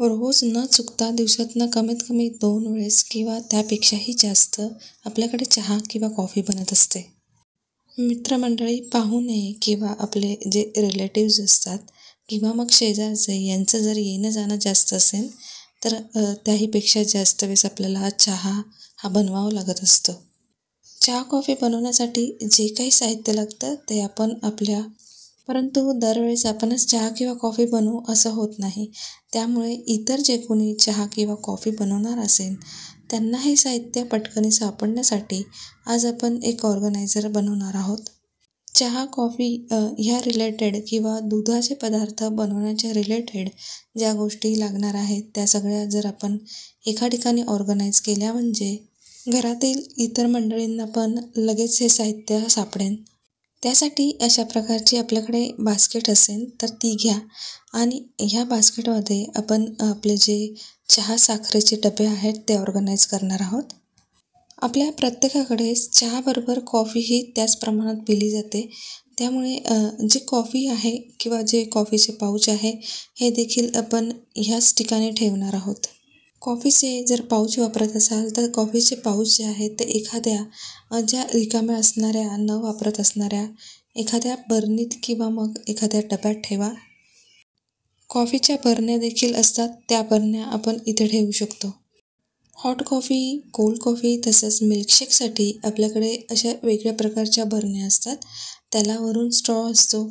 रोज न चुकता दिवसातनं कमीत कमी 2 वेळेस किंवा त्यापेक्षाही जास्त आपल्याकडे चहा किंवा कॉफी बनत असते। मित्रमंडळी, पाहुणे किंवा आपले जे रिलेटिव्स असतात किंवा मग शेजारचे यांचं जर येणं जाणं जास्त असेल तर त्याहीपेक्षा जास्त वेळेस आपल्याला चहा हा बनवावा लागत असतो। चहा कॉफी बनवण्यासाठी जे काही साहित्य लागतं ते आपण आपल्या, परंतु दरवेळेस आपणच चहा किंवा कॉफी बनवू असं होत नाही, त्यामुळे इतर जे कोणी चहा किंवा कॉफी बनवणार असेल त्यांना हे साहित्य पटकन सापडण्यासाठी आज आपण एक ऑर्गनायझर बनवणार आहोत। चहा कॉफी ह्या रिलेटेड किंवा दुधाचे पदार्थ बनवण्याच्या रिलेटेड ज्या गोष्टी लागणार आहेत त्या सगळ्या जर आपण एका ठिकाणी ऑर्गनाईज केल्या म्हणजे घरातील इतर मंडळींना पण लगेच हे साहित्य सापडेल। त्यासाठी अशा प्रकारची आपल्याकडे बास्केट असेल तर ती घ्या आणि ह्या बास्केटमध्ये आपण आपले जे चहा साखरेचे डबे आहेत ते ऑर्गनाईज करणार आहोत। आपल्या प्रत्येकाकडे चहाबरोबर कॉफी ही त्याच प्रमाणात पिली जाते, त्यामुळे जी कॉफी आहे किंवा जे कॉफीचे पाऊच आहे हे देखील आपण ह्याच ठिकाणी ठेवणार आहोत। कॉफीचे जर पाऊच वापरत असाल तर कॉफीचे पाऊच जे आहेत ते एखाद्या ज्या रिकाम्या असणाऱ्या न वापरत असणाऱ्या एखाद्या बरणीत किंवा मग एखाद्या डब्यात ठेवा। कॉफीच्या बरण्या देखील असतात, त्या बरण्या आपण इथे ठेवू शकतो। हॉट कॉफी, कोल्ड कॉफी तसंच मिल्कशेकसाठी आपल्याकडे अशा वेगळ्या प्रकारच्या बरण्या असतात, त्याला वरून स्ट्रॉ असतो,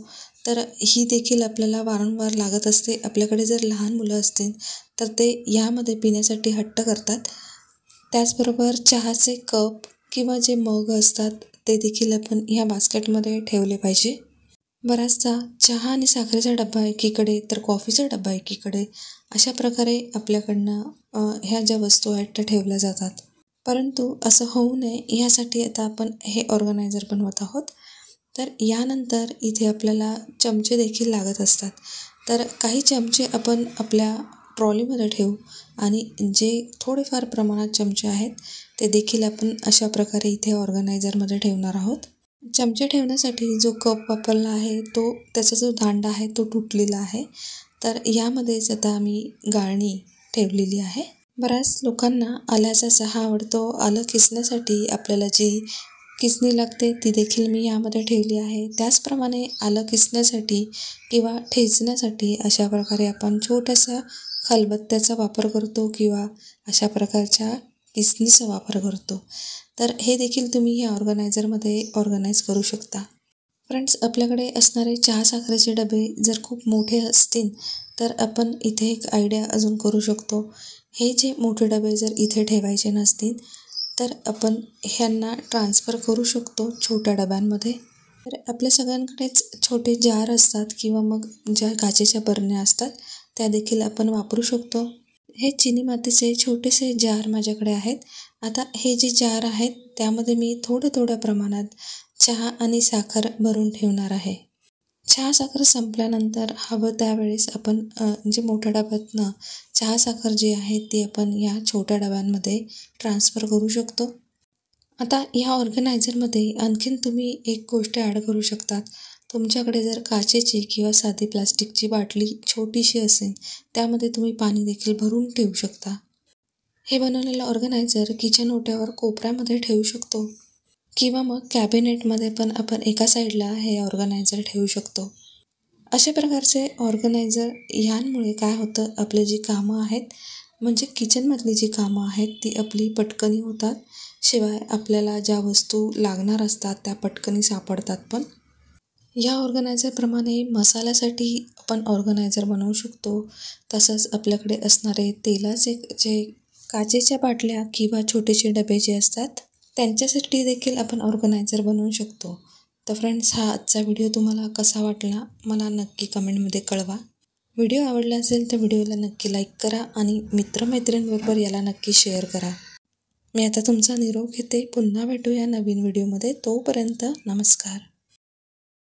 तर ही देखील आपल्याला वारंवार लागत असते। आपल्याकडे जर लहान मुलं असतील तर ते यामध्ये पिण्यासाठी हट्ट करतात। त्याचबरोबर चहाचे कप किंवा जे मग असतात ते देखील आपण ह्या बास्केटमध्ये ठेवले पाहिजे। बराचसा चहा आणि साखरेचा डब्बा एकीकडे तर कॉफीचा डब्बा एकीकडे अशा प्रकारे आपल्याकडनं ह्या ज्या वस्तू आहेत त्या ठेवल्या जातात, परंतु असं होऊ नये ह्यासाठी आता आपण हे ऑर्गनायझर बनवत आहोत। तर यानंतर इथे आपल्याला चमचे देखील लागत असतात, तर काही चमचे आपण आपल्या ट्रॉलीमध्ये ठेवू आणि जे थोडेफार प्रमाणात चमचे आहेत ते देखील आपण अशा प्रकारे इथे ऑर्गनायझरमध्ये ठेवणार आहोत। चमचे ठेवण्यासाठी जो कप वापरला आहे तो त्याचा जो दांडा आहे तो तुटलेला आहे, तर यामध्येच आता आम्ही गाळणी ठेवलेली आहे। बऱ्याच लोकांना आल्याचा चहा आवडतो, आलं किसण्यासाठी आपल्याला जी किसणी लागते ती देखील मी यामध्ये ठेवली आहे। त्याचप्रमाणे आलं किसण्यासाठी किंवा ठेचण्यासाठी अशा प्रकारे आपण छोट्याशा खलबत्त्याचा वापर करतो किंवा अशा प्रकारच्या किसणीचा वापर करतो, तर हे देखील तुम्ही या ऑर्गनायझरमध्ये ऑर्गनाईज करू शकता। फ्रेंड्स, आपल्याकडे असणारे चहा साखरेचे डबे जर खूप मोठे असतील तर आपण इथे एक आयडिया अजून करू शकतो। हे जे मोठे डबे जर इथे ठेवायचे नसतील तर आपण ह्यांना ट्रान्सफर करू शकतो छोट्या डब्यांमध्ये। तर आपल्या सगळ्यांकडेच छोटे जार असतात किंवा मग ज्या काचेच्या बरण्या असतात त्या देखील आपण वापरू शकतो। हे चिनी मातीचे छोटेसे जार माझ्याकडे आहेत। आता हे जे जार आहेत त्यामध्ये मी थोड्या प्रमाणात चहा आणि साखर भरून ठेवणार आहे। चहा साखर संपल्यानंतर हवं त्यावेळेस आपण जे मोठ्या डब्यातनं चहा साखर जी आहे ती आपण या छोट्या डब्यांमध्ये ट्रान्सफर करू शकतो। आता या ऑर्गनायझरमध्ये आणखीन तुम्ही एक गोष्ट ॲड करू शकतात। तुमच्याकडे जर काचेची किंवा साधी प्लास्टिकची बाटली छोटीशी असेल त्यामध्ये तुम्ही पाणी देखील भरून ठेवू शकता। हे बनवलेलं ऑर्गनायझर किचन ओट्यावर कोपऱ्यामध्ये ठेवू शकतो किंवा मग कॅबिनेटमध्ये पण आपण एका साईडला हे ऑर्गनायझर ठेवू शकतो। अशा प्रकारचे ऑर्गनायझर ह्यांमुळे काय होतं, आपले जी कामं आहेत म्हणजे किचनमधली जी कामं आहेत ती आपली पटकनी होतात, शिवाय आपल्याला ज्या वस्तू लागणार असतात त्या पटकनी सापडतात पण। या ऑर्गनायझरप्रमाणे मसाल्यासाठी आपण ऑर्गनायझर बनवू शकतो, तसंच आपल्याकडे असणारे तेलाचे जे काचेच्या बाटल्या किंवा छोटेसे डबे जे असतात त्यांच्यासाठी देखील आपण ऑर्गनायझर बनवू शकतो। तर फ्रेंड्स, हा आजचा व्हिडिओ तुम्हाला कसा वाटला मला नक्की कमेंटमध्ये कळवा। व्हिडिओ आवडला असेल तर व्हिडिओला नक्की लाईक करा आणि मित्रमैत्रिणींबरोबर याला नक्की शेअर करा। मी आता तुमचा निरोप घेते, पुन्हा भेटूया नवीन व्हिडिओमध्ये। तोपर्यंत नमस्कार।